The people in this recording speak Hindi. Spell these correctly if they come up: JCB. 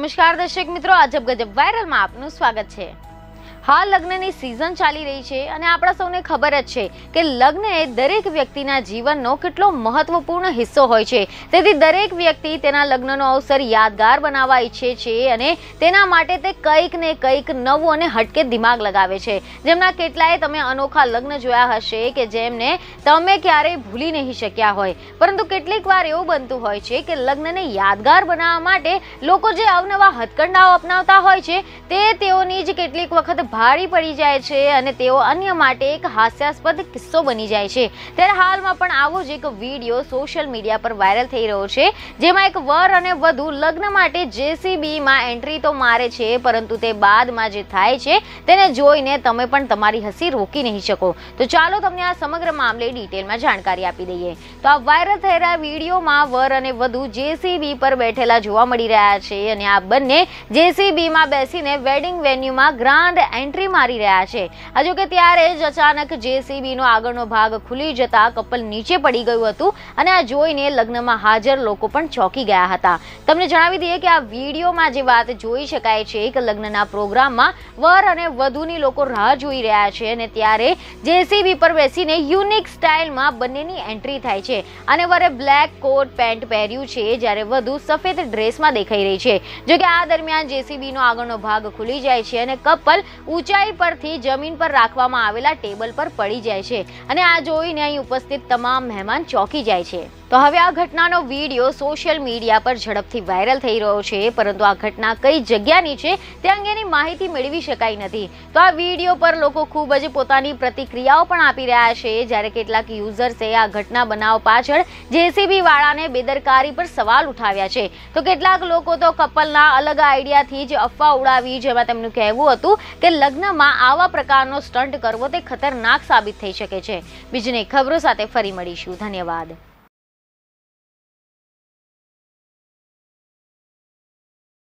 નમસ્કાર દર્શક મિત્રો, અજબ ગજબ વાયરલ માં આપનું સ્વાગત છે। હાલ લગ્નની સીઝન ચાલી રહી છે અને આપણા સૌને ખબર જ છે કે લગ્ન એ દરેક વ્યક્તિના જીવનનો કેટલો મહત્વપૂર્ણ હિસ્સો હોય છે। તેથી દરેક વ્યક્તિ તેના લગ્નનો અવસર યાદગાર બનાવવા ઈચ્છે છે અને તેના માટે તે કંઈક ને કંઈક નવું અને હટકે દિમાગ લગાવે છે। જેમના કેટલાય તમે અનોખા લગ્ન જોયા હશે કે જેમને તમે ક્યારેય ભૂલી નહીં શક્યા હોય, પરંતુ કેટલીક વાર એવું બનતું હોય છે કે લગ્નને યાદગાર બનાવવા માટે લોકો જે અવનવા હથકંડાઓ અપનાવતા હોય છે તે તેઓની જ કેટલીક વખત भारी पड़ी जाए अने तेओ अन्य माटे एक हास्यास्पद किस्सो बनी जाए। त्यारे हाल में पण आवो ज एक वीडियो सोशल मीडिया पर वायरल थई रह्यो छे, जेमां एक वर अने वधू लग्न माटे जेसीबी मां एंट्री तो मारे छे, परंतु ते बाद मां जे थाय छे तेने जोईने तमे पण तमारी हसी रोकी नहीं शको। तो चालो तमने आ समग्र मामले डिटेल में जानकारी आपी दईए। तो आ वायरल थई रह्या वीडियो में वर अने वधू जेसीबी पर बेठेला जोवा मळी रह्या छे अने आ बंने जेसीबी मां बेसीने वेडिंग वेन्यू में ग्रांड एंट्री मारी रहा है। हजू के त्यारे ज अचानक जेसीबी नो आगळनो भाग खुली जता कपल नीचे पड़ी गयुं हतुं अने आ जोईने लग्नमां हाजर लोको पण चौंकी गया हता। तमने जणावी दईए के आ विडियोमां जे वात जोई शकाय छे के लग्नना प्रोग्राममां वर अने वधूनी लोको राह जोई रह्या छे अने त्यारे जेसीबी पर बेसीने युनिक स्टाइलमां बंनेनी एंट्री थाय छे अने वरे ब्लेक कोट पेंट पहेर्युं छे ज्यारे वधू सफेद ड्रेसमां देखाई रही छे। जो के आ दरमियान जेसीबी नो आगळनो भाग खुली जाय छे अने कपल ऊंचाई परथी जमीन पर राखवामां आवेला टेबल पर पड़ी जाय छे अने आ जोईने अहीं उपस्थित तमाम मेहमान चौंकी जाय छे। तो हवे आ घटनानो वीडियो सोशल मीडिया पर झड़पथी वायरल थई रह्यो छे, परंतु आ घटना कई जग्यानी छे ते अंगेनी माहिती मेळवी शकाई नथी। तो आ वीडियो पर लोको खूब ज पोतानी प्रतिक्रियाओ पण आपी रह्या छे, ज्यारे केटलाक यूजर्से आ घटना बनाव पाछळ जेसीबी वाळाने बेदरकारी पर सवाल उठाव्या छे। तो केटलाक लोको तो कपलना अलग आइडियाथी ज अफवा उडावी, जेमां तेमनुं कहेवुं हतुं के लग्न में आवा प्रकारनो स्टंट करवो ते खतरनाक साबित थई शके छे। बीजने खबरो साथे फरी मळीशुं। धन्यवाद।